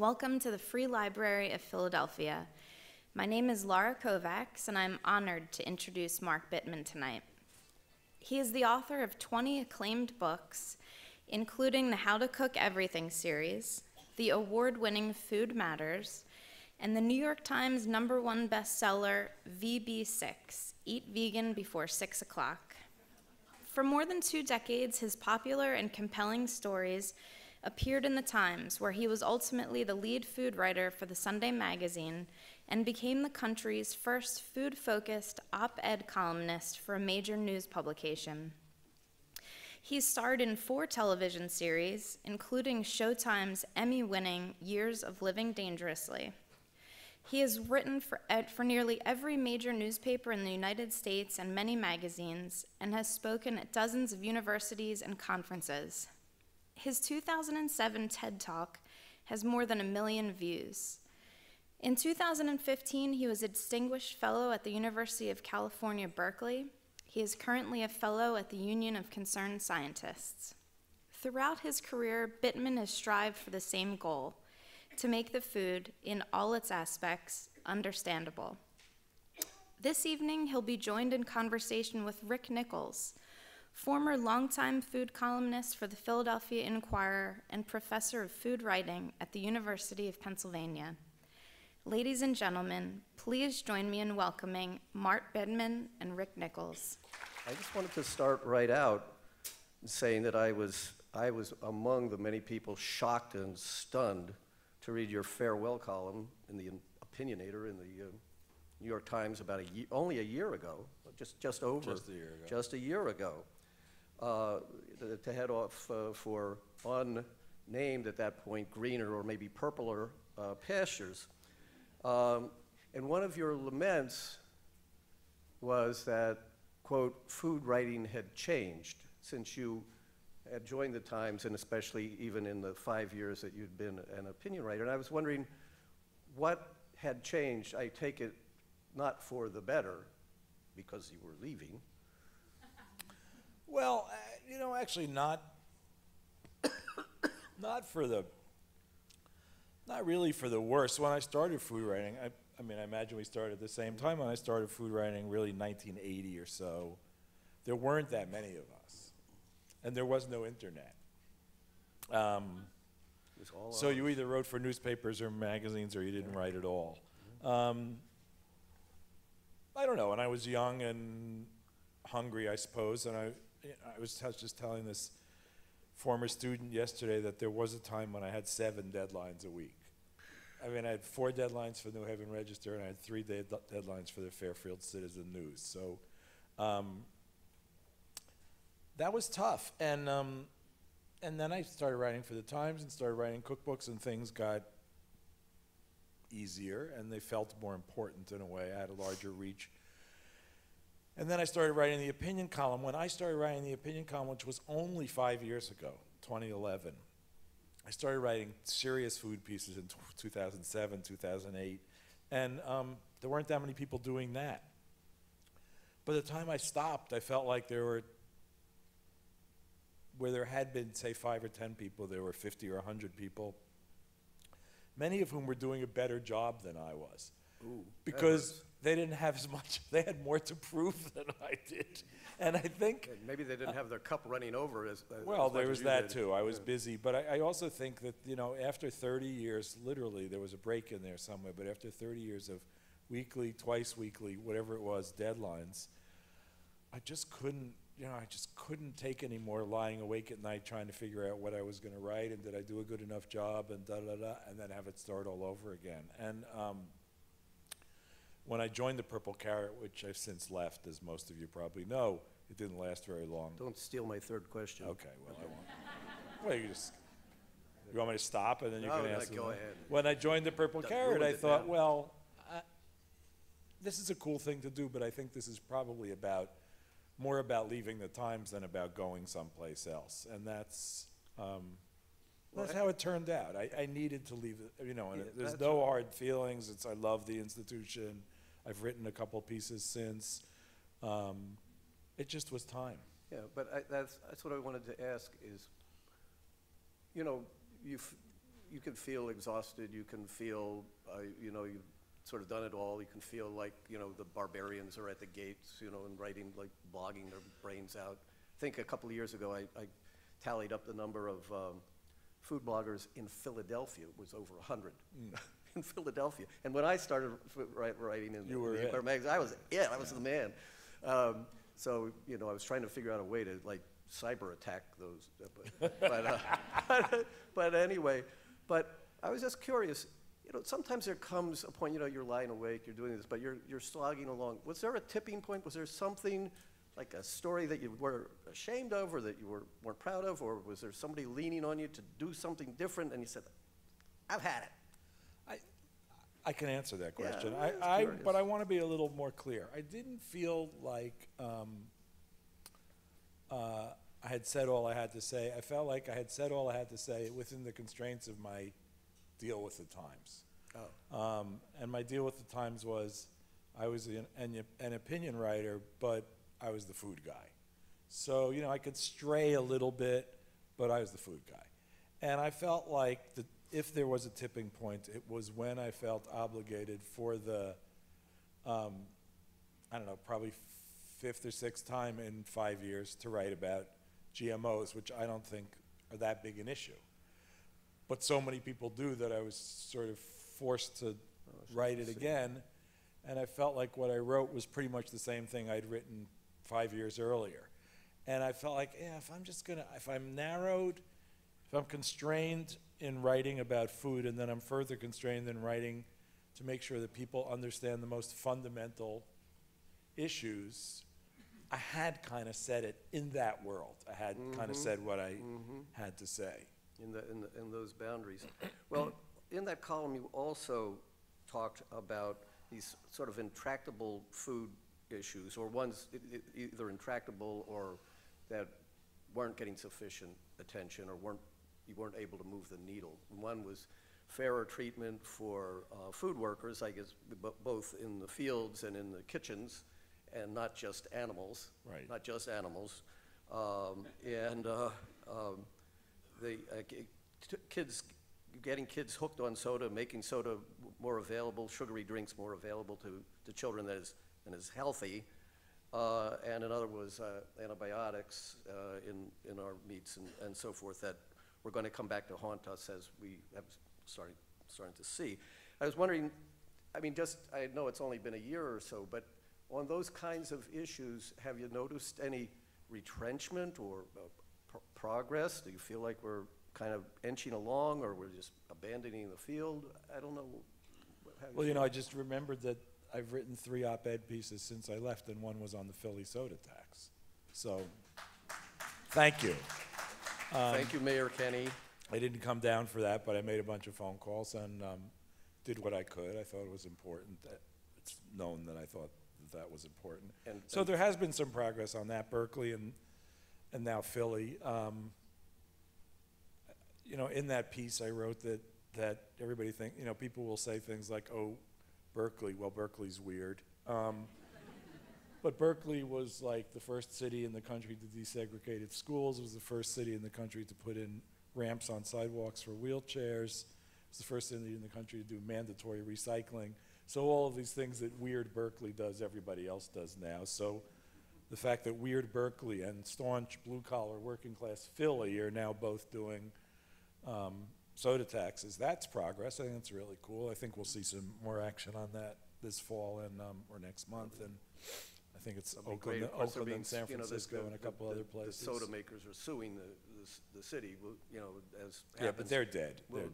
Welcome to the Free Library of Philadelphia. My name is Laura Kovacs, and I'm honored to introduce Mark Bittman tonight. He is the author of 20 acclaimed books, including the How to Cook Everything series, the award-winning Food Matters, and the New York Times #1 bestseller, VB6, Eat Vegan Before 6:00. For more than 2 decades, his popular and compelling stories appeared in The Times, where he was ultimately the lead food writer for the Sunday magazine and became the country's first food-focused op-ed columnist for a major news publication. He starred in 4 television series, including Showtime's Emmy-winning Years of Living Dangerously. He has written for nearly every major newspaper in the United States and many magazines, and has spoken at dozens of universities and conferences. His 2007 TED Talk has more than 1 million views. In 2015, he was a distinguished fellow at the University of California, Berkeley. He is currently a fellow at the Union of Concerned Scientists. Throughout his career, Bittman has strived for the same goal: to make the food, in all its aspects, understandable. This evening, he'll be joined in conversation with Rick Nichols, former longtime food columnist for the Philadelphia Inquirer and professor of food writing at the University of Pennsylvania. Ladies and gentlemen, please join me in welcoming Mark Bittman and Rick Nichols. I just wanted to start right out saying that I was among the many people shocked and stunned to read your farewell column in the Opinionator in the New York Times about just a year ago, to head off for unnamed at that point greener or maybe purpler pastures. And one of your laments was that, quote, food writing had changed since you had joined the Times, and especially even in the 5 years that you'd been an opinion writer. And I was wondering what had changed. I take it not for the better, because you were leaving. Well, you know, actually not really for the worse. When I started food writing, I mean, I imagine we started at the same time. When I started food writing, really 1980 or so, there weren't that many of us, and there was no internet. So you either wrote for newspapers or magazines, or you didn't write at all. I don't know, and I was young and hungry, I suppose, and I was just telling this former student yesterday that there was a time when I had 7 deadlines a week. I mean, I had 4 deadlines for the New Haven Register, and I had 3 deadlines for the Fairfield Citizen News. So that was tough, and then I started writing for the Times and started writing cookbooks, and things got easier, and they felt more important in a way. I had a larger reach. And then I started writing the opinion column. When I started writing the opinion column, which was only 5 years ago, 2011, I started writing serious food pieces in 2007, 2008, and there weren't that many people doing that. By the time I stopped, I felt like there were, where there had been, say, 5 or 10 people, there were 50 or 100 people, many of whom were doing a better job than I was. Ooh, because they didn't have as much, they had more to prove than I did. And I think... And maybe they didn't have their cup running over as well, as there was that did. Too. I was busy. But I also think that, you know, after 30 years, literally, there was a break in there somewhere, but after 30 years of weekly, twice weekly, whatever it was, deadlines, I just couldn't, you know, I just couldn't take any more lying awake at night trying to figure out what I was going to write, and did I do a good enough job, and da-da-da, and then have it start all over again. And when I joined the Purple Carrot, which I've since left, as most of you probably know, it didn't last very long. Don't steal my 3rd question. Okay, well, I won't. Well, you want me to stop, and then you can ask me? Go ahead. When I joined the Purple Carrot, I thought, well, this is a cool thing to do, but I think this is probably about more about leaving the Times than about going someplace else. And that's how it turned out. I needed to leave, you know, and there's no hard feelings. I love the institution. I've written a couple pieces since. It just was time. Yeah, but that's what I wanted to ask is, you know, you can feel exhausted. You can feel, you know, you've sort of done it all. You can feel like, you know, the barbarians are at the gates, you know, and writing, like, blogging their brains out. I think a couple of years ago, I tallied up the number of food bloggers in Philadelphia. It was over 100. Mm. In Philadelphia. And when I started writing in the Empire Magazine, I was it. I was the man. So, you know, I was trying to figure out a way to, like, cyber attack those. But anyway, but I was just curious. You know, sometimes there comes a point, you know, you're lying awake, you're doing this, but you're slogging along. Was there a tipping point? Was there something, like a story that you were ashamed of or that you weren't proud of, or was there somebody leaning on you to do something different and you said, I've had it? I can answer that question, yeah, but I want to be a little more clear. I didn't feel like I had said all I had to say. I felt like I had said all I had to say within the constraints of my deal with the Times. Oh. And my deal with the Times was I was an opinion writer, but I was the food guy. So, you know, I could stray a little bit, but I was the food guy. And I felt like if there was a tipping point, it was when I felt obligated for the, I don't know, probably fifth or sixth time in 5 years to write about GMOs, which I don't think are that big an issue. But so many people do that I was sort of forced to write it again. And I felt like what I wrote was pretty much the same thing I'd written 5 years earlier. And I felt like, yeah, if I'm narrowed, if I'm constrained in writing about food, and then I'm further constrained in writing to make sure that people understand the most fundamental issues, I had kind of said it in that world. I had kind of said what I had to say. In those boundaries. Well, in that column you also talked about these sort of intractable food issues, or ones either intractable or that weren't getting sufficient attention or you weren't able to move the needle. One was fairer treatment for food workers, I guess, both in the fields and in the kitchens, and not just animals. Right. Not just animals. Getting kids hooked on soda, making soda more available, sugary drinks more available to children that is healthy. And another was antibiotics in our meats and so forth that we're going to come back to haunt us, as we have starting to see. I was wondering, I mean, I know it's only been a year or so, but on those kinds of issues, have you noticed any retrenchment or progress? Do you feel like we're kind of inching along, or we're just abandoning the field? I don't know. Well, you know, I just remembered that I've written 3 op-ed pieces since I left, and one was on the Philly soda tax. So, thank you. Thank you, Mayor Kenny. I didn't come down for that, but I made a bunch of phone calls and did what I could. I thought it was important. It's known that I thought that was important. And so there has been some progress on that, Berkeley and now Philly. You know, in that piece I wrote that everybody thinks, you know, people will say things like, oh, Berkeley, well, Berkeley's weird. But Berkeley was like the first city in the country to desegregate its schools. It was the first city in the country to put in ramps on sidewalks for wheelchairs. It was the first city in the country to do mandatory recycling. So all of these things that weird Berkeley does, everybody else does now. So the fact that weird Berkeley and staunch blue-collar working-class Philly are now both doing soda taxes, that's progress. I think that's really cool. I think we'll see some more action on that this fall and or next month. And I think it's Oakland and San Francisco, you know, and a couple other places. The soda makers are suing the city, you know, as happens. Yeah, but they're dead. We'll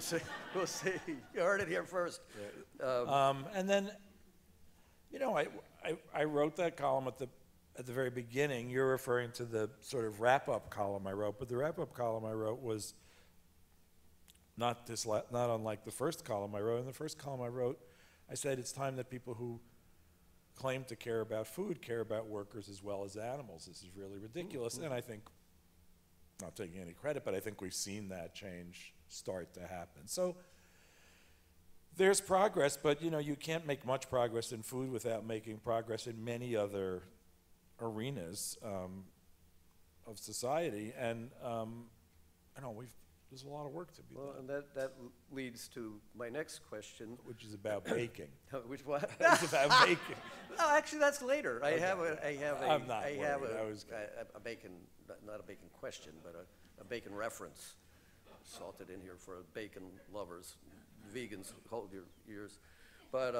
see. We'll see. You heard it here first. Yeah. And then, you know, I wrote that column at the very beginning. You're referring to the sort of wrap-up column I wrote, but the wrap-up column I wrote was not unlike the first column I wrote. In the first column I wrote, I said it's time that people who claim to care about food care about workers as well as animals. This is really ridiculous. And I think, not taking any credit, but I think we've seen that change start to happen. So there's progress, but you know, you can't make much progress in food without making progress in many other arenas of society. And I don't know, there's a lot of work to be done. Well, and that leads to my next question. Which is about baking. Which what? It's about baking. No, actually, that's later. Okay. I have a bacon, not a bacon question, but a bacon reference. Salted in here for bacon lovers. Vegans, hold your ears. But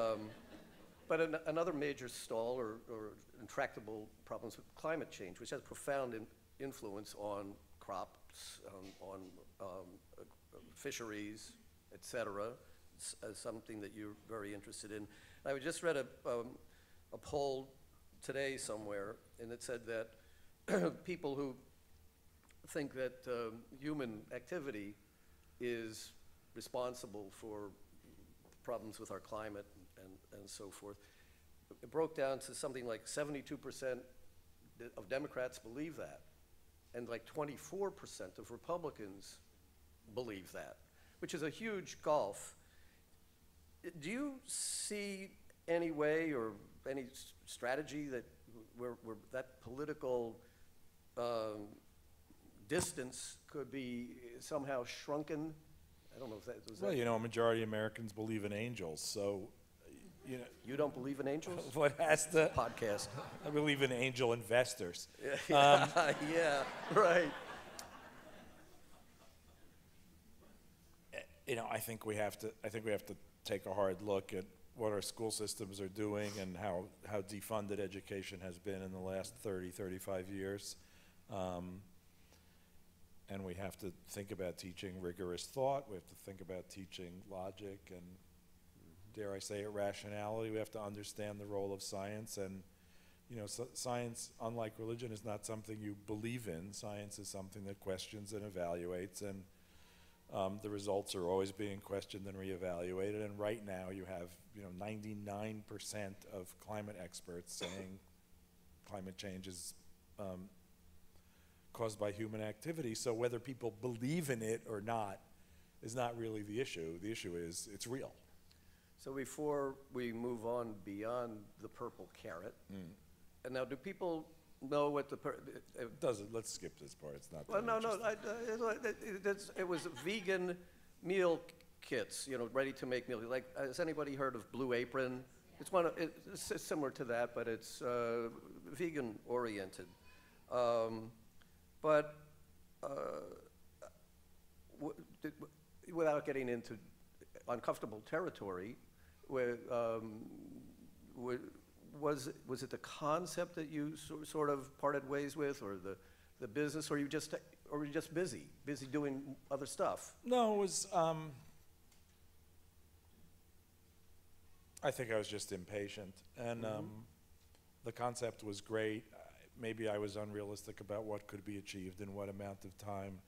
another major stall or intractable problems with climate change, which has profound influence on crops, on fisheries, et cetera, something that you're very interested in. I just read a poll today somewhere, and it said that people who think that human activity is responsible for problems with our climate and so forth. It broke down to something like 72% of Democrats believe that, and like 24% of Republicans believe that, which is a huge gulf. Do you see any way or any strategy that where that political distance could be somehow shrunken? I don't know if that was well, that you know, a majority of Americans believe in angels, so you know. You don't believe in angels? What has the podcast? I believe in angel investors. Yeah, yeah, right. You know, I think we have to take a hard look at what our school systems are doing and how defunded education has been in the last 30, 35 years. And we have to think about teaching rigorous thought. We have to think about teaching logic and, dare I say, irrationality. We have to understand the role of science. And, you know, science, unlike religion, is not something you believe in. Science is something that questions and evaluates. And the results are always being questioned and reevaluated. And right now you have, you know, 99% of climate experts saying climate change is caused by human activity, so whether people believe in it or not is not really the issue. The issue is it's real. So before we move on beyond the purple carrot, and now do people know what the let's skip this part, it's not it was vegan meal kits, you know, ready to make meals. Like, has anybody heard of Blue Apron? Yeah. It's one of, it's similar to that, but it's vegan oriented. But without getting into uncomfortable territory, where, was it the concept that you sort of parted ways with, or the business, or you just busy doing other stuff? No, it was. I think I was just impatient, and the concept was great. Maybe I was unrealistic about what could be achieved in what amount of time,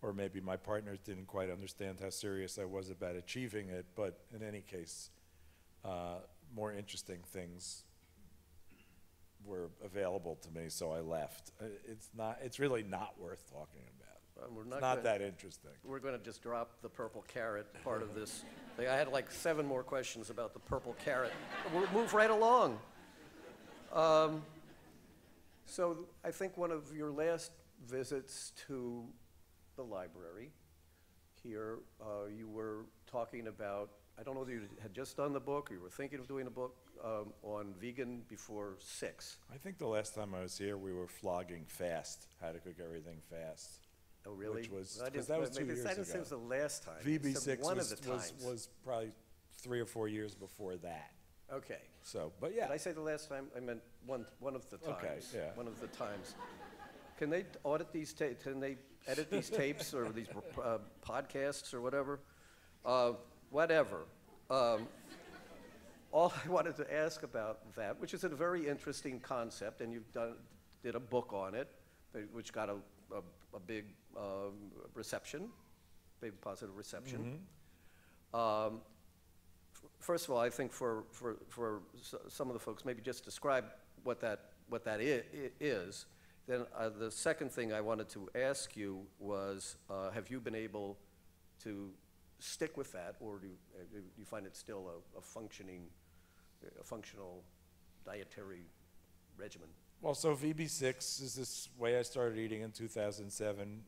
or maybe my partners didn't quite understand how serious I was about achieving it, but in any case, more interesting things were available to me, so I left. It's really not worth talking about. We're not, it's not that interesting. We're gonna just drop the purple carrot part of this thing. I had like 7 more questions about the purple carrot. We'll move right along. So I think one of your last visits to the library here, you were talking about, I don't know whether you had just done the book or you were thinking of doing a book on vegan before 6:00. I think the last time I was here, we were flogging fast, How to Cook Everything Fast. Oh, really? Which was, because that was 2 years ago. I didn't say it was the last time. VB6 was probably 3 or 4 years before that. Okay. So, but yeah. Did I say the last time? I meant one of the times. Okay, yeah. One of the times. Can they audit these tapes? Can they edit these tapes or these podcasts or whatever? Whatever. All I wanted to ask about that, which is a very interesting concept, and you've did a book on it, which got a big reception, big positive reception. First of all, I think for some of the folks, maybe just describe what that is. Then the second thing I wanted to ask you was, have you been able to stick with that, or do you find it still a functional dietary regimen? Well, so VB6 is this way I started eating in 2007,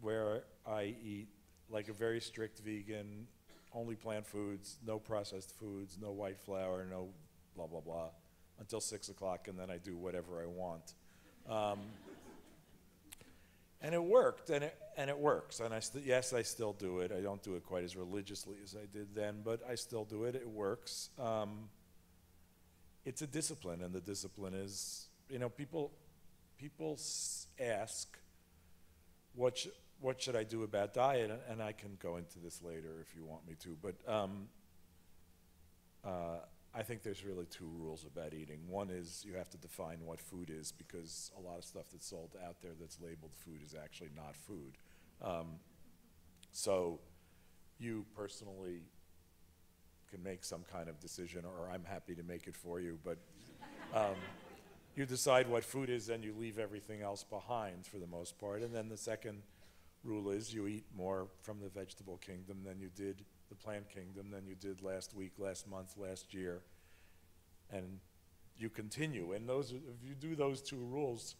where I eat like a very strict vegan, only plant foods, no processed foods, no white flour, no blah, blah, blah, until 6 o'clock, and then I do whatever I want. And it worked, and it works. And yes, I still do it. I don't do it quite as religiously as I did then, but I still do it. It works. It's a discipline, and the discipline is, you know, people ask, what should I do about diet? And I can go into this later if you want me to, but I think there's really two rules about eating. One is you have to define what food is, because a lot of stuff that's sold out there that's labeled food is actually not food. So you personally can make some kind of decision, or I'm happy to make it for you, but you decide what food is and you leave everything else behind for the most part. And then the second rule is you eat more from the vegetable kingdom than you did the plant kingdom than you did last week, last month, last year, and you continue. And those, if you do those two rules,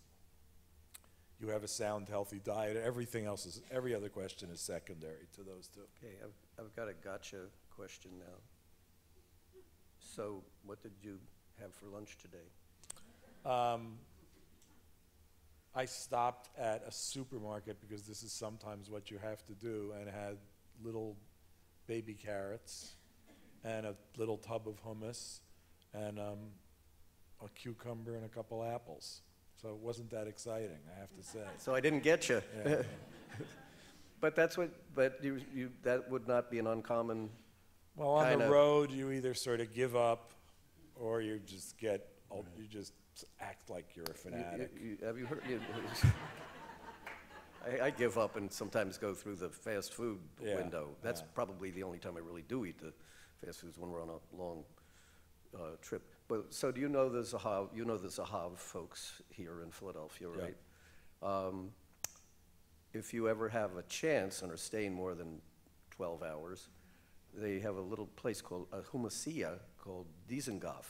you have a sound, healthy diet. Everything else is, every other question is secondary to those two. Okay, I've got a gotcha question now. So, what did you have for lunch today? I stopped at a supermarket because this is sometimes what you have to do, and had little baby carrots and a little tub of hummus and a cucumber and a couple apples. So it wasn't that exciting, I have to say. So I didn't get you. Yeah. But that's what, but you that would not be an uncommon. Well, on the road you either sort of give up or you just get, right. You just act like you're a fanatic. Have you heard? I give up and sometimes go through the fast food window. That's probably the only time I really do eat the fast foods, when we're on a long trip. But so do you know the Zahav? You know the Zahav folks here in Philadelphia, right? Yeah. If you ever have a chance and are staying more than 12 hours, they have a little place called a humasiya called Dizengoff.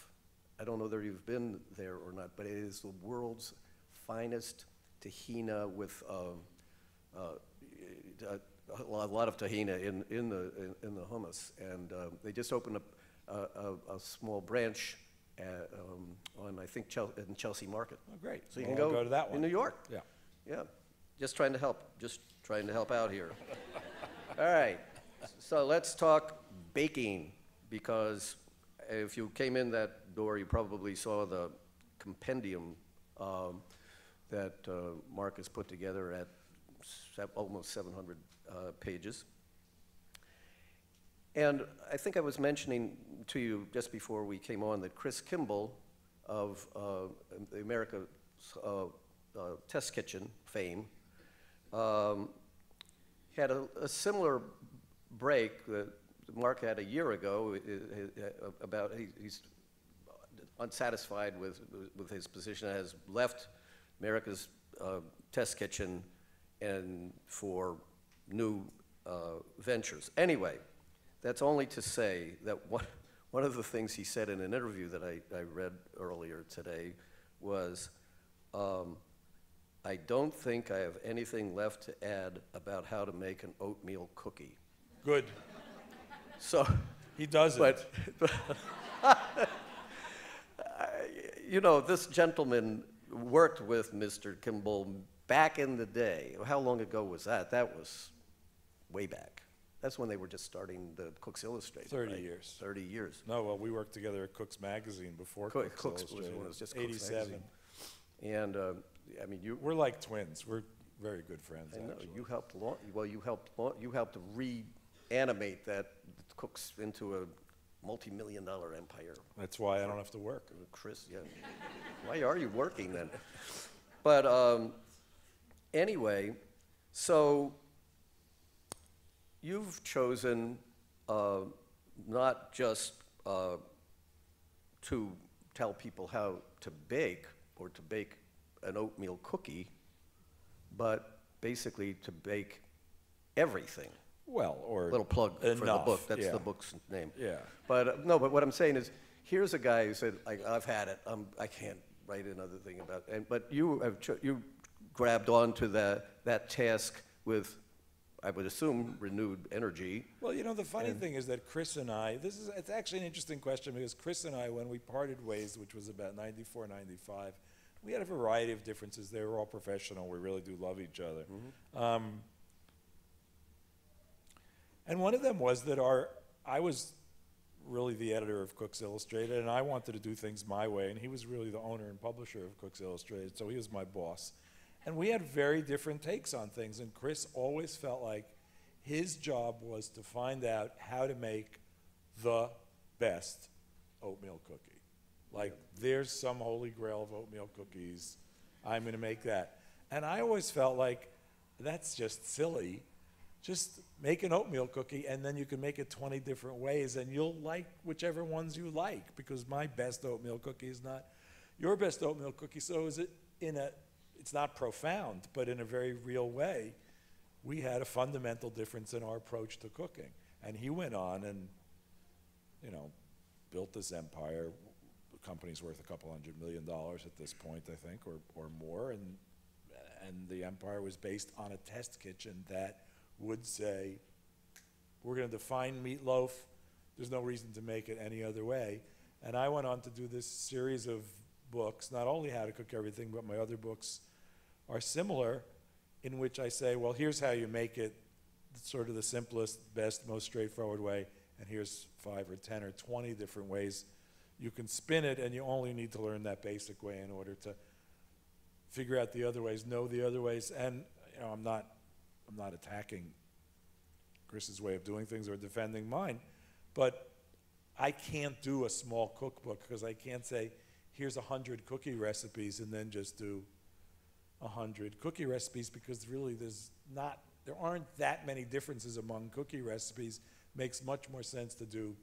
I don't know whether you've been there or not, but it is the world's finest tahina with a lot of tahina in the hummus, and they just opened a small branch at, on I think in Chelsea Market. Oh, great! So you can go to that one in New York. Yeah, yeah. Just trying to help out here. All right, so let's talk baking, because if you came in that door, you probably saw the compendium that Mark has put together at almost 700 pages. And I think I was mentioning to you just before we came on that Chris Kimball of the America's Test Kitchen fame had a similar break that Mark had a year ago about he's unsatisfied with his position, has left America's Test Kitchen and for new ventures. Anyway, that's only to say that one of the things he said in an interview that I read earlier today was, I don't think I have anything left to add about how to make an oatmeal cookie. Good. So he does it. But you know, this gentleman worked with Mr. Kimball back in the day. How long ago was that? That was way back. That's when they were just starting the Cook's Illustrated. 30 right? years. 30 years. No, well, we worked together at Cook's Magazine before Cook's Illustrated. It was just 87. And I mean, we're like twins. We're very good friends. I know. You helped. You helped reanimate that Cook's into a multi-million-dollar empire. That's why I don't have to work. Chris, yeah. Why are you working then? But anyway, so you've chosen not just to tell people how to bake or to bake an oatmeal cookie, but basically to bake everything. Well, or a little plug enough. For the book. That's the book's name. Yeah. But no. But what I'm saying is, here's a guy who said, "I've had it. I can't write another thing about." It. But you grabbed onto that task with, I would assume, renewed energy. Well, you know, the funny thing is that Chris and I, it's actually an interesting question, because Chris and I, when we parted ways, which was about 94, 95, we had a variety of differences. They were all professional. We really do love each other. Mm-hmm. And one of them was that I was really the editor of Cook's Illustrated, and I wanted to do things my way, and he was really the owner and publisher of Cook's Illustrated, so he was my boss. And we had very different takes on things, and Chris always felt like his job was to find out how to make the best oatmeal cookie. Like, there's some holy grail of oatmeal cookies, I'm gonna make that. And I always felt like, that's just silly. Just make an oatmeal cookie, and then you can make it 20 different ways, and you'll like whichever ones you like, because my best oatmeal cookie is not your best oatmeal cookie. So is it it's not profound, but in a very real way, we had a fundamental difference in our approach to cooking. And he went on and, you know, built this empire. The company's worth $200 million at this point, I think, or more, and the empire was based on a test kitchen that would say, we're going to define meatloaf. There's no reason to make it any other way. And I went on to do this series of books, not only How to Cook Everything, but my other books are similar, in which I say, well, here's how you make it, sort of the simplest, best, most straightforward way, and here's 5 or 10 or 20 different ways you can spin it, and you only need to learn that basic way in order to figure out the other ways, know the other ways. And you know, I'm not attacking Chris's way of doing things or defending mine, but I can't do a small cookbook, because I can't say, here's 100 cookie recipes and then just do 100 cookie recipes, because really there aren't that many differences among cookie recipes. Makes much more sense to do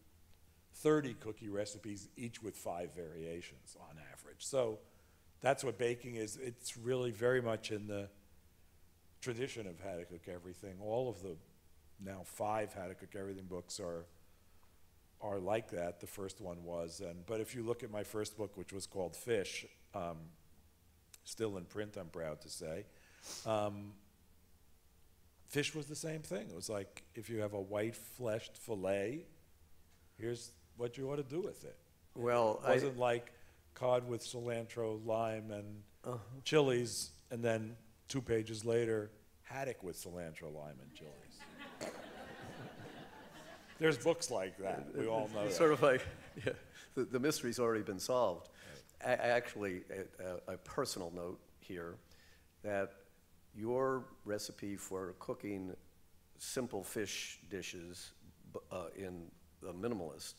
30 cookie recipes, each with 5 variations on average. So that's what baking is. It's really very much in the tradition of How to Cook Everything. All of the now 5 How to Cook Everything books are like that. The first one was, but if you look at my first book, which was called Fish, still in print, I'm proud to say, Fish was the same thing. It was like, if you have a white-fleshed fillet, here's what you ought to do with it. Well, it wasn't like cod with cilantro, lime, and chilies, and then 2 pages later, haddock with cilantro, lime, and chilies. There's books like that, we all know. It's sort of like, yeah, the mystery's already been solved. Right. Actually, a personal note here, that your recipe for cooking simple fish dishes in The Minimalist,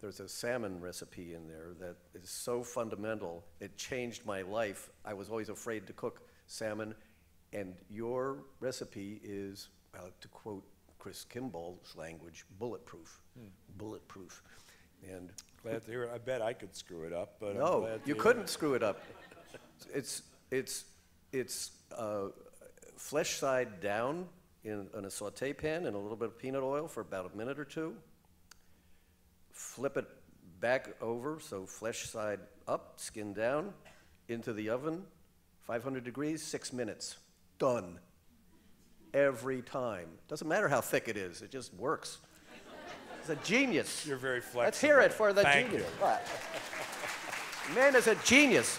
there's a salmon recipe in there that is so fundamental, it changed my life. I was always afraid to cook salmon, and your recipe is, to quote Chris Kimball's language, bulletproof. Bulletproof. And glad to hear it. I bet I could screw it up, but no, you couldn't screw it up. It's flesh side down in a saute pan in a little bit of peanut oil for about a minute or two. Flip it back over, so flesh side up, skin down, into the oven, 500 degrees, 6 minutes. Done. Every time. Doesn't matter how thick it is, it just works. He's a genius. You're very flexible. Let's hear it for the genius. Man is a genius.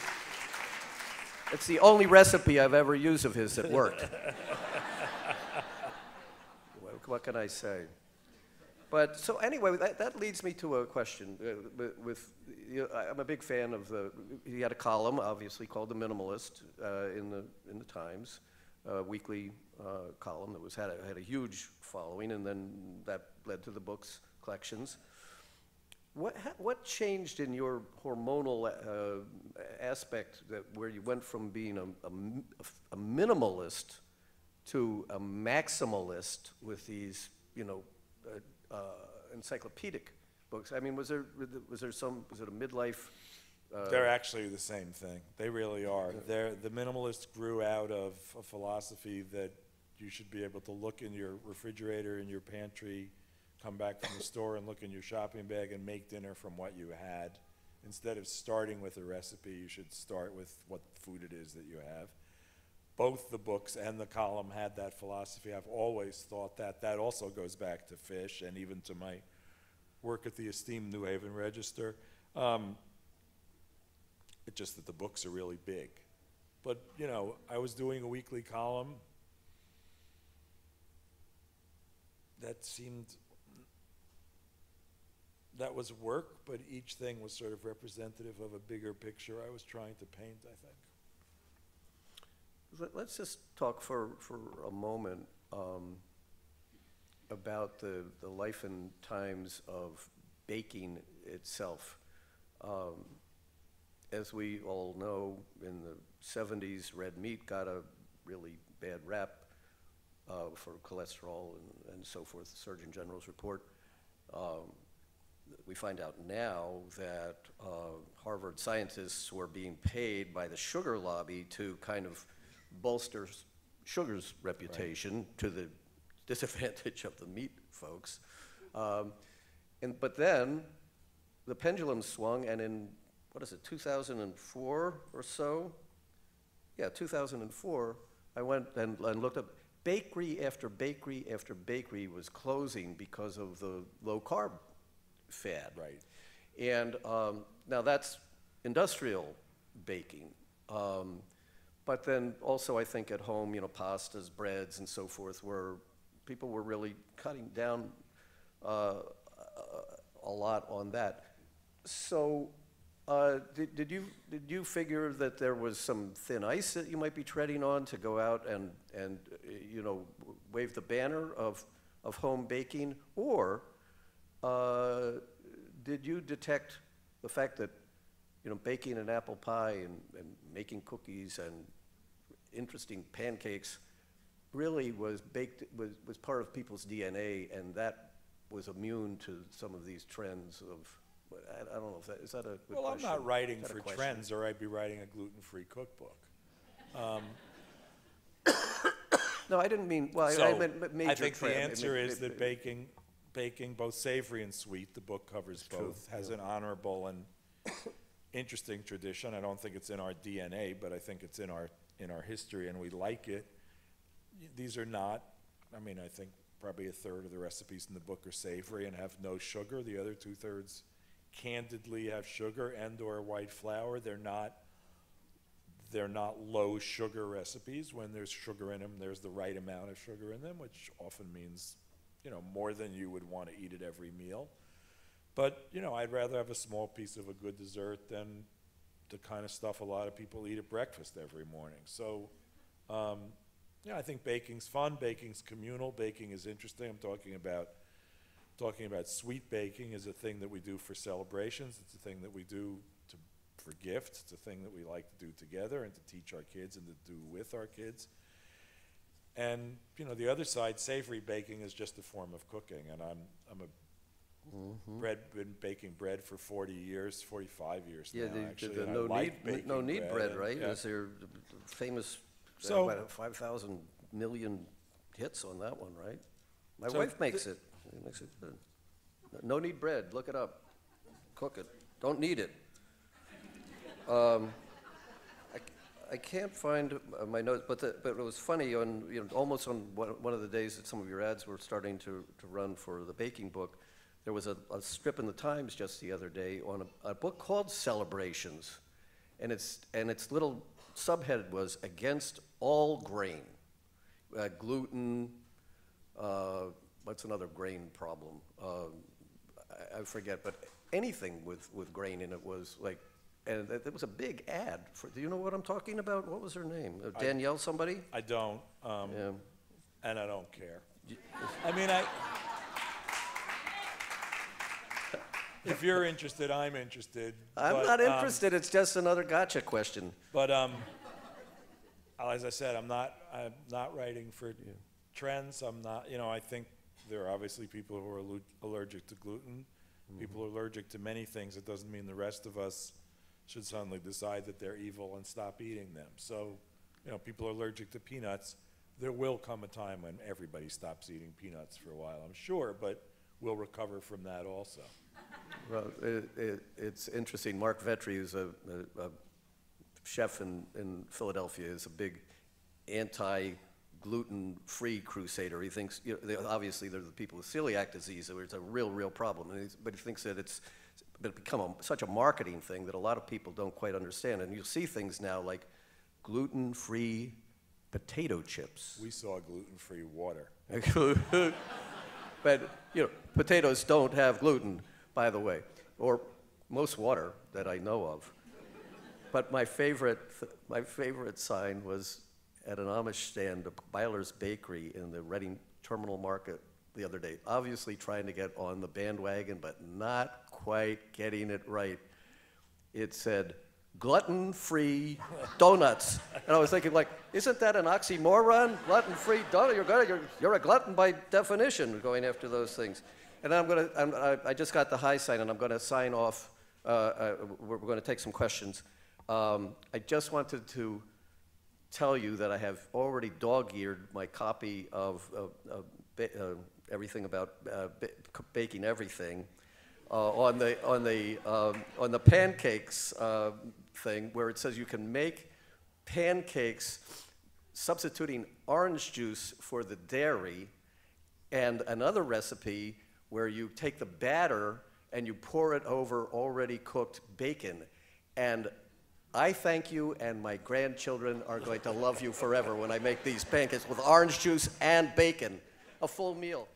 It's the only recipe I've ever used of his that worked. What can I say? But so anyway, that leads me to a question. I'm a big fan of he had a column, obviously, called The Minimalist in the Times. Weekly column that had a huge following, and then that led to the books, collections. What changed in your hormonal aspect, that where you went from being a minimalist to a maximalist with these, you know, encyclopedic books? I mean, was it a midlife? They're actually the same thing. They really are. The minimalist grew out of a philosophy that you should be able to look in your refrigerator, in your pantry, come back from the store and look in your shopping bag and make dinner from what you had. Instead of starting with a recipe, you should start with what food it is that you have. Both the books and the column had that philosophy. I've always thought that. That also goes back to fish and even to my work at the esteemed New Haven Register. It's just that the books are really big. But, you know, I was doing a weekly column that seemed, that was work, but each thing was sort of representative of a bigger picture I was trying to paint, I think. Let's just talk for a moment about the life and times of baking itself. As we all know, in the 70s, red meat got a really bad rap for cholesterol and so forth, the Surgeon General's report. We find out now that Harvard scientists were being paid by the sugar lobby to kind of bolster sugar's reputation, right, to the disadvantage of the meat folks. But then the pendulum swung, and in, what is it, 2004 or so? Yeah, 2004, I went and looked up. Bakery after bakery after bakery was closing because of the low-carb fad. Right. And now that's industrial baking. But then also I think at home, you know, pastas, breads, and so forth were, people were really cutting down a lot on that. So did you figure that there was some thin ice that you might be treading on to go out and you know, wave the banner of home baking? Or did you detect the fact that, you know, baking an apple pie and making cookies and interesting pancakes really was baked, was part of people's DNA, and that was immune to some of these trends of, I don't know if that, is that a good question? Well, I'm not writing for trends, or I'd be writing a gluten-free cookbook. No, I didn't mean, well, so I meant major. I think the answer is that baking, both savory and sweet, the book covers both, has an honorable and interesting tradition. I don't think it's in our DNA, but I think it's in our history, and we like it. These are not, I mean, I think probably a third of the recipes in the book are savory and have no sugar. The other two-thirds candidly have sugar and or white flour. They're not low sugar recipes. When there's sugar in them, there's the right amount of sugar in them, which often means, you know, more than you would want to eat at every meal. But, you know, I'd rather have a small piece of a good dessert than the kind of stuff a lot of people eat at breakfast every morning. So, yeah, I think baking's fun, baking's communal, baking is interesting. I'm talking about sweet baking is a thing that we do for celebrations. It's a thing that we do for gifts. It's a thing that we like to do together and to teach our kids and to do with our kids. And, you know, the other side, savory baking is just a form of cooking, and I'm a been baking bread for 40 years, 45 years now, actually. Yeah, no, like no-knead bread, right? Yeah. Is there famous, so 5,000 million hits on that one, right? My wife makes it. She makes it good. No-knead bread, look it up. Cook it. Don't knead it. I can't find my notes, but it was funny, on, you know, almost on one of the days that some of your ads were starting to run for the baking book. There was a strip in the Times just the other day on a book called Celebrations, and its little subhead was against all grain, gluten, what's another grain problem? I forget, but anything with grain in it was like, and it was a big ad for, do you know what I'm talking about? What was her name? Danielle somebody? I don't, yeah. And I don't care. I mean, if you're interested, I'm interested. I'm not interested. It's just another gotcha question. But as I said, I'm not writing for trends. I'm not. You know, I think there are obviously people who are allergic to gluten. Mm-hmm. People are allergic to many things. It doesn't mean the rest of us should suddenly decide that they're evil and stop eating them. So, you know, people are allergic to peanuts. There will come a time when everybody stops eating peanuts for a while, I'm sure, but we'll recover from that also. Well, it's interesting. Mark Vetri, who's a chef in Philadelphia, is a big anti-gluten-free crusader. He thinks, you know, obviously they're the people with celiac disease, so it's a real problem. And but he thinks that it's become such a marketing thing that a lot of people don't quite understand. And you'll see things now like gluten-free potato chips. We saw gluten-free water. But, you know, potatoes don't have gluten, by the way, or most water that I know of. But my favorite sign was at an Amish stand, a Byler's Bakery in the Reading Terminal Market the other day, obviously trying to get on the bandwagon, but not quite getting it right. It said, gluten-free donuts. And I was thinking, like, isn't that an oxymoron? Gluten-free donut, you're a glutton by definition, going after those things. And I just got the high sign, and I'm gonna sign off. We're gonna take some questions. I just wanted to tell you that I have already dog-eared my copy of everything about baking everything on the pancakes thing, where it says you can make pancakes substituting orange juice for the dairy, and another recipe where you take the batter and you pour it over already cooked bacon. And I thank you, and my grandchildren are going to love you forever when I make these pancakes with orange juice and bacon, a full meal.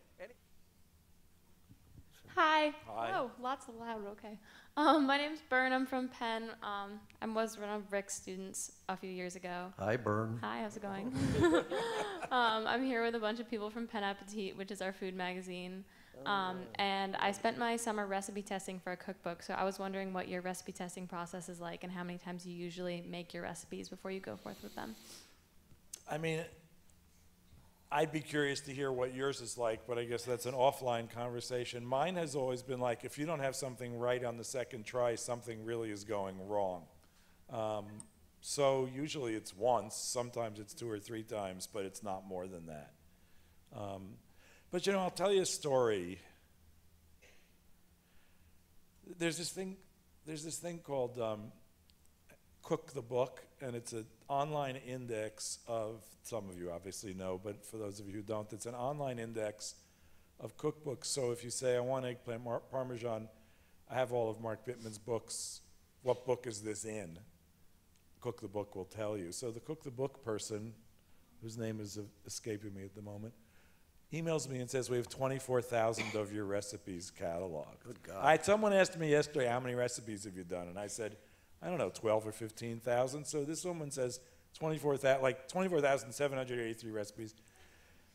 Hi. Hi. Oh, lots of loud, okay. My name's Bern, I'm from Penn. I was one of Rick's students a few years ago. Hi, Bern. Hi, how's it going? I'm here with a bunch of people from Penn Appetite, which is our food magazine. And I spent my summer recipe testing for a cookbook, so I was wondering what your recipe testing process is like and how many times you usually make your recipes before you go forth with them. I mean, I'd be curious to hear what yours is like, but I guess that's an offline conversation. Mine has always been like, if you don't have something right on the second try, something really is going wrong. So usually it's once, sometimes it's 2 or 3 times, but it's not more than that. But you know, I'll tell you a story. There's this thing called Cook the Book, and it's an online index of, some of you obviously know, but for those of you who don't, it's an online index of cookbooks. So if you say, I want eggplant parmesan, I have all of Mark Bittman's books, what book is this in? Cook the Book will tell you. So the Cook the Book person, whose name is escaping me at the moment, emails me and says, we have 24,000 of your recipes cataloged. Good God. Someone asked me yesterday, how many recipes have you done? And I said, I don't know, 12 or 15,000. So this woman says 24,783 recipes.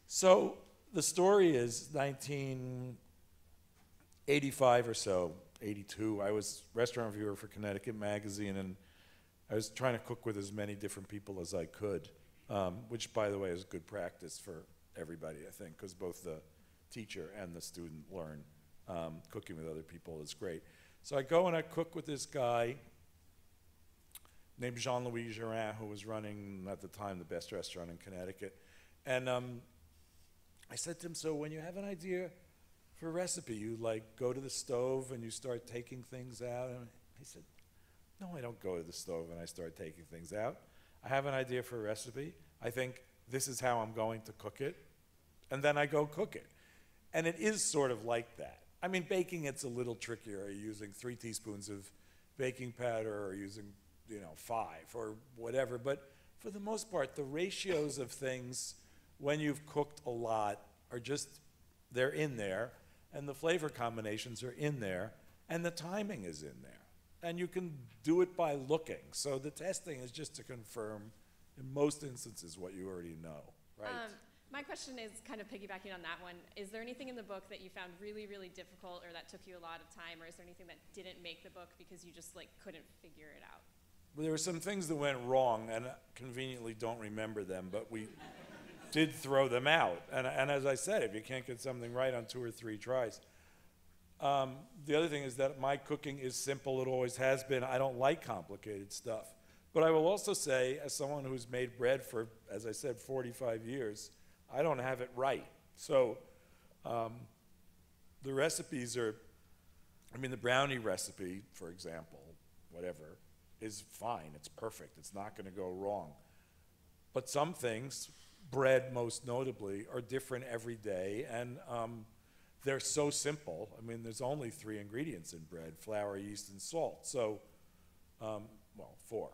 So the story is 1985 or so, 82. I was restaurant reviewer for Connecticut Magazine, and I was trying to cook with as many different people as I could, which, by the way, is good practice for everybody, I think, because both the teacher and the student learn. Cooking with other people is great. So I go and I cook with this guy named Jean-Louis Gerin, who was running, at the time, the best restaurant in Connecticut. And I said to him, so when you have an idea for a recipe, you like go to the stove and you start taking things out? And he said, no, I don't go to the stove and I start taking things out. I have an idea for a recipe. I think this is how I'm going to cook it. And then I go cook it. And it is sort of like that. I mean, baking, it's a little trickier. Are you using 3 teaspoons of baking powder or using, you know, 5 or whatever, but for the most part, the ratios of things when you've cooked a lot are just, they're in there, and the flavor combinations are in there, and the timing is in there. And you can do it by looking. So the testing is just to confirm, in most instances, what you already know, right? My question is kind of piggybacking on that one. Is there anything in the book that you found really, really difficult or that took you a lot of time, or is there anything that didn't make the book because you just like couldn't figure it out? Well, there were some things that went wrong, and I conveniently don't remember them, but we did throw them out. And as I said, if you can't get something right on 2 or 3 tries. The other thing is that my cooking is simple. It always has been. I don't like complicated stuff. But I will also say, as someone who's made bread for, as I said, 45 years, I don't have it right. So the recipes are, I mean, the brownie recipe, for example, whatever, is fine, it's perfect, it's not going to go wrong. But some things, bread most notably, are different every day, and they're so simple. I mean, there's only 3 ingredients in bread: flour, yeast, and salt. So, well, 4.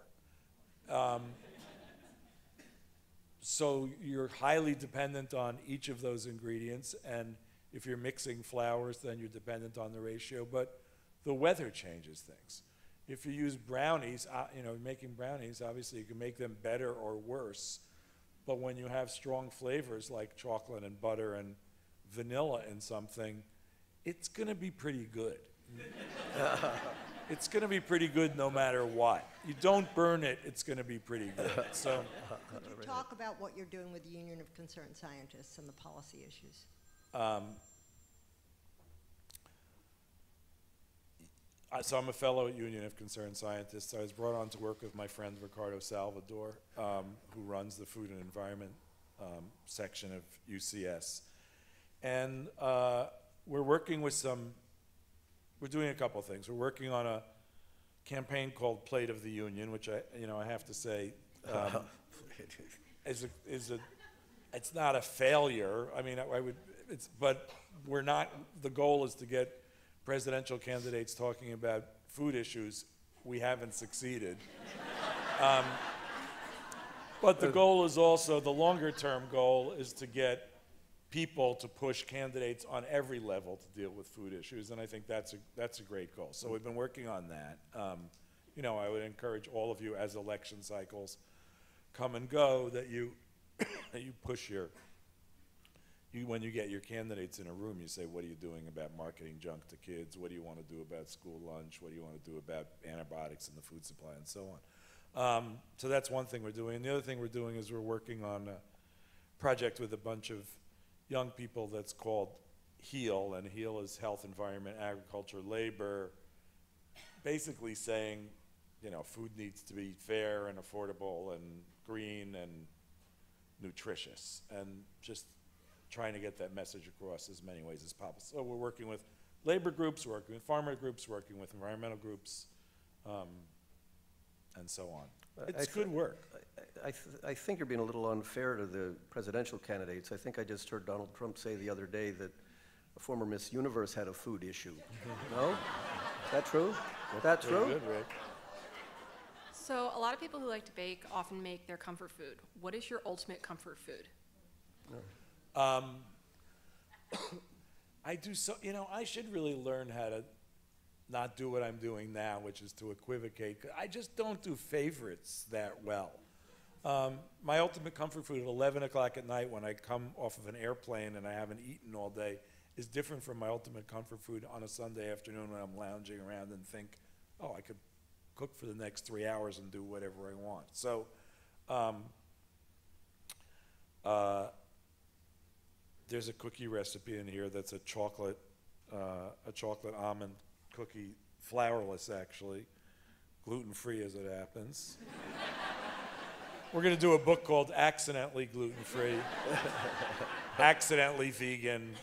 So you're highly dependent on each of those ingredients, and if you're mixing flours, then you're dependent on the ratio. But the weather changes things. If you use brownies, you know, making brownies, obviously you can make them better or worse. But when you have strong flavors like chocolate and butter and vanilla in something, it's going to be pretty good. It's going to be pretty good no matter what. You don't burn it, it's going to be pretty good. So, could you talk about what you're doing with the Union of Concerned Scientists and the policy issues? So I'm a fellow at Union of Concerned Scientists. I was brought on to work with my friend Ricardo Salvador, who runs the Food and Environment section of UCS. And we're working with some, we're doing a couple things. We're working on a campaign called Plate of the Union, which I have to say it's not a failure. I mean, but we're not, the goal is to get presidential candidates talking about food issues. We haven't succeeded. But the goal is also, the longer term goal is to get people to push candidates on every level to deal with food issues, and I think that's a great goal. So we've been working on that. You know, I would encourage all of you, as election cycles come and go, that you push your, when you get your candidates in a room, you say, what are you doing about marketing junk to kids? What do you want to do about school lunch? What do you want to do about antibiotics in the food supply, and so on? So that's one thing we're doing. And the other thing we're doing is we're working on a project with a bunch of young people that's called HEAL, and HEAL is health, environment, agriculture, labor, basically saying, you know, food needs to be fair and affordable and green and nutritious, and just trying to get that message across as many ways as possible. So we're working with labor groups, we're working with farmer groups, we're working with environmental groups, and so on. It's good work. I think you're being a little unfair to the presidential candidates. I think I just heard Donald Trump say the other day that a former Miss Universe had a food issue. No? Is that true? Is that true? Good, Rick. So a lot of people who like to bake often make their comfort food. What is your ultimate comfort food? No. I do so, you know, I should really learn how to not do what I'm doing now, which is to equivocate. I just don't do favorites that well. My ultimate comfort food at 11 o'clock at night when I come off of an airplane and I haven't eaten all day is different from my ultimate comfort food on a Sunday afternoon when I'm lounging around and think, oh, I could cook for the next 3 hours and do whatever I want. So, there's a cookie recipe in here that's a chocolate almond cookie, flourless actually, gluten-free as it happens. We're going to do a book called Accidentally Gluten-Free, Accidentally Vegan.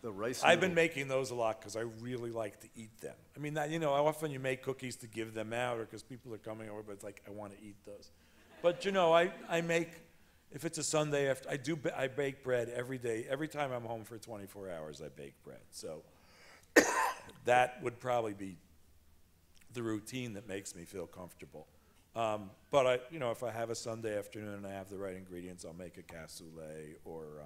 The rice I've been making those a lot because I really like to eat them. I mean, that, you know, often you make cookies to give them out or because people are coming over, but it's like, I want to eat those. But, you know, I make... If it's a Sunday after, I bake bread every day. Every time I'm home for 24 hours, I bake bread. So that would probably be the routine that makes me feel comfortable. But I, you know, if I have a Sunday afternoon and I have the right ingredients, I'll make a cassoulet or,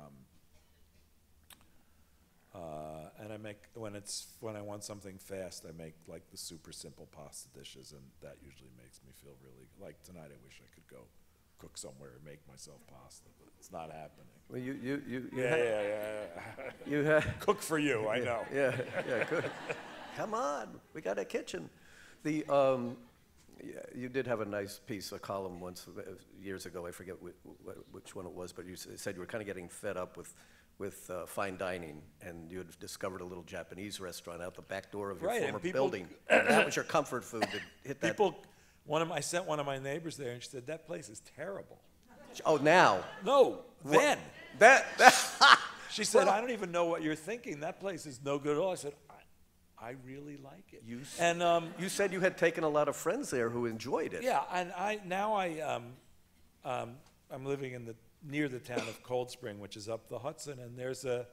and I make, when I want something fast, I make like the super simple pasta dishes, and that usually makes me feel really, like tonight I wish I could go cook somewhere and make myself pasta, but it's not happening. Well, you cook for you, I know. Yeah, yeah, cook. Come on, we got a kitchen. The, yeah, you did have a nice piece, a column once, years ago, I forget which one it was, but you said you were kind of getting fed up with fine dining, and you had discovered a little Japanese restaurant out the back door of your former building. That was your comfort food, to hit that. I sent one of my neighbors there, and she said, that place is terrible. Oh, now? No, then. She said, I don't even know what you're thinking. That place is no good at all. I said, I really like it. You said you had taken a lot of friends there who enjoyed it. Yeah, and I, now I, I'm living in the near the town of Cold Spring, which is up the Hudson, and there's a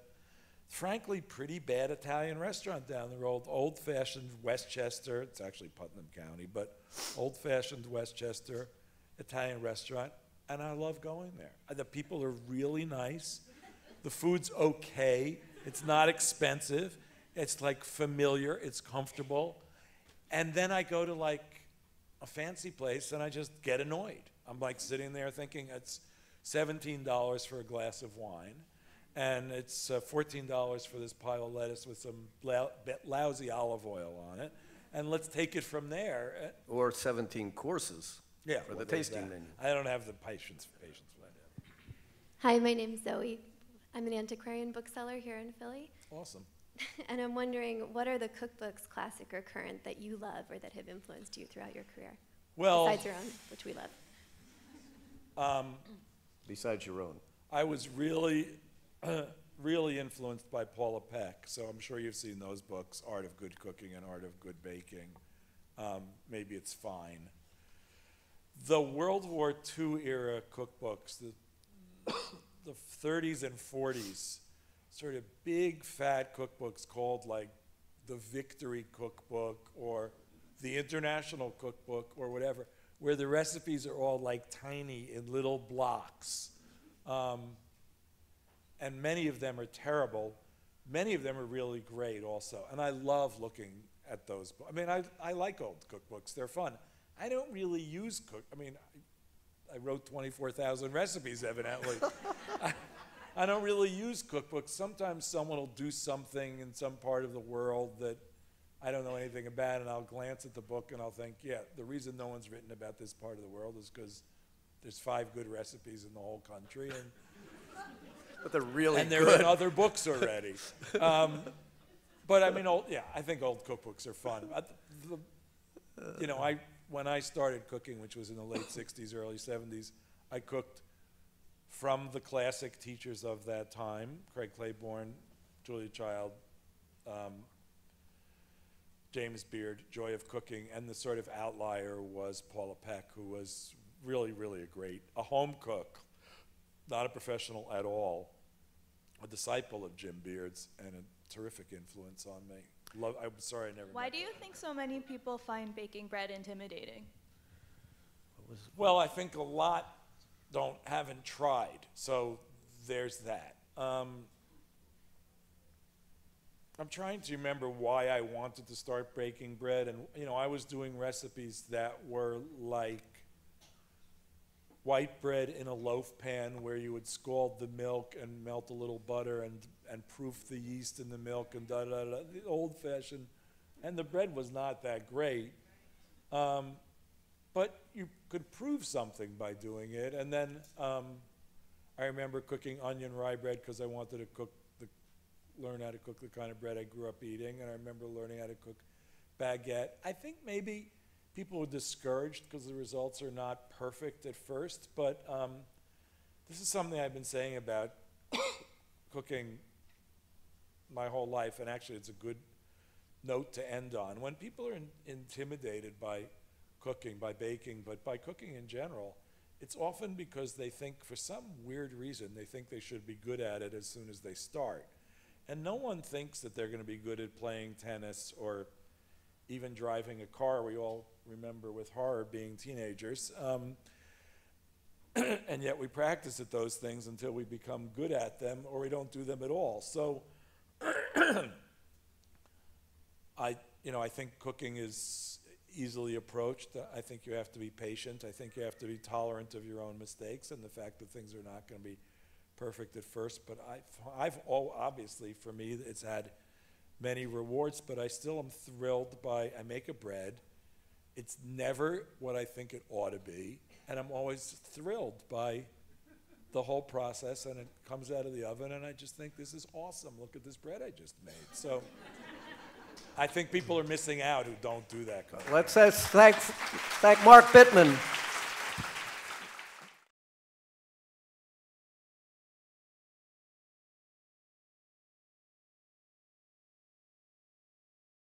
frankly pretty bad Italian restaurant down the road, old-fashioned Westchester, it's actually Putnam County, but old-fashioned Westchester Italian restaurant, and I love going there. The people are really nice, the food's okay, it's not expensive, it's like familiar, it's comfortable, and then I go to like a fancy place and I just get annoyed. I'm like sitting there thinking it's $17 for a glass of wine, and it's $14 for this pile of lettuce with some lousy olive oil on it, and let's take it from there. Or 17 courses for the tasting menu. I don't have the patience for that. Hi, my name's Zoe. I'm an antiquarian bookseller here in Philly. Awesome. And I'm wondering, what are the cookbooks, classic or current, that you love or that have influenced you throughout your career? Well, besides your own, which we love. Besides your own. I was really, really influenced by Paula Peck, so I'm sure you've seen those books, Art of Good Cooking and Art of Good Baking. Maybe it's fine. The World War II era cookbooks, the 30s and 40s, sort of big fat cookbooks called like the Victory Cookbook or the International Cookbook or whatever, where the recipes are all like tiny in little blocks. And many of them are terrible. Many of them are really great also. And I love looking at those. I mean, I like old cookbooks, they're fun. I don't really use I wrote 24,000 recipes evidently. I don't really use cookbooks. Sometimes someone will do something in some part of the world that I don't know anything about, and I'll glance at the book and I'll think, yeah, the reason no one's written about this part of the world is because there's 5 good recipes in the whole country, and but they're really good. And they're in other books already. But I mean, I think old cookbooks are fun. When I started cooking, which was in the late 60s, early 70s, I cooked from the classic teachers of that time, Craig Claiborne, Julia Child, James Beard, Joy of Cooking, and the sort of outlier was Paula Peck, who was really, really a home cook, not a professional at all, a disciple of Jim Beard's, and a terrific influence on me. I'm sorry I never met. Why do you think so many people find baking bread intimidating? Well, I think a lot haven't tried, so there's that. I'm trying to remember why I wanted to start baking bread, and I was doing recipes that were like white bread in a loaf pan where you would scald the milk and melt a little butter and proof the yeast in the milk and the old-fashioned, and the bread was not that great, but you could prove something by doing it. And then I remember cooking onion rye bread because I wanted to learn how to cook the kind of bread I grew up eating, and I remember learning how to cook baguette. I think maybe people were discouraged because the results are not perfect at first, but this is something I've been saying about cooking my whole life, and actually it's a good note to end on. When people are intimidated by cooking, by baking, but by cooking in general, it's often because they think, for some weird reason, they think they should be good at it as soon as they start. And no one thinks that they're going to be good at playing tennis or even driving a car. We all remember with horror being teenagers. And yet we practice at those things until we become good at them, or we don't do them at all. So I think cooking is easily approached. I think you have to be patient. I think you have to be tolerant of your own mistakes and the fact that things are not going to be perfect at first, but obviously for me it's had many rewards, but I still am thrilled by, I make a bread, it's never what I think it ought to be, and I'm always thrilled by the whole process, and it comes out of the oven, and I just think this is awesome, look at this bread I just made. So I think people are missing out who don't do that kind of thing. Let's thank Mark Bittman.